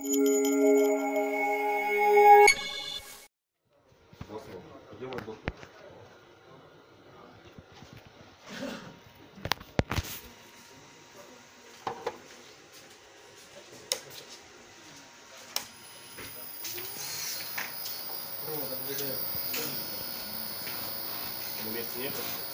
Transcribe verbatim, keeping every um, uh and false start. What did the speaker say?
Вместе нету.